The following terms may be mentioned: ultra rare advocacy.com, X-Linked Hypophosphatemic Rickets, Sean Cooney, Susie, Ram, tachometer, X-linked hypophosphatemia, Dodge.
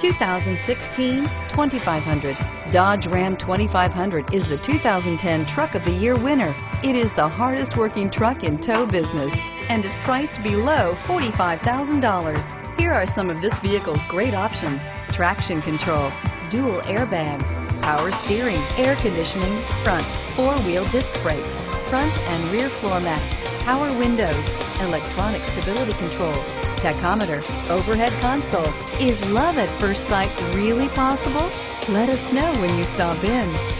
2016 2500. Dodge Ram 2500 is the 2010 Truck of the Year winner. It is the hardest working truck in tow business and is priced below $45,000. Here are some of this vehicle's great options: traction control, dual airbags, power steering, air conditioning, front, four-wheel disc brakes, front and rear floor mats, power windows, electronic stability control, tachometer, overhead console. Is love at first sight really possible? Let us know when you stop in.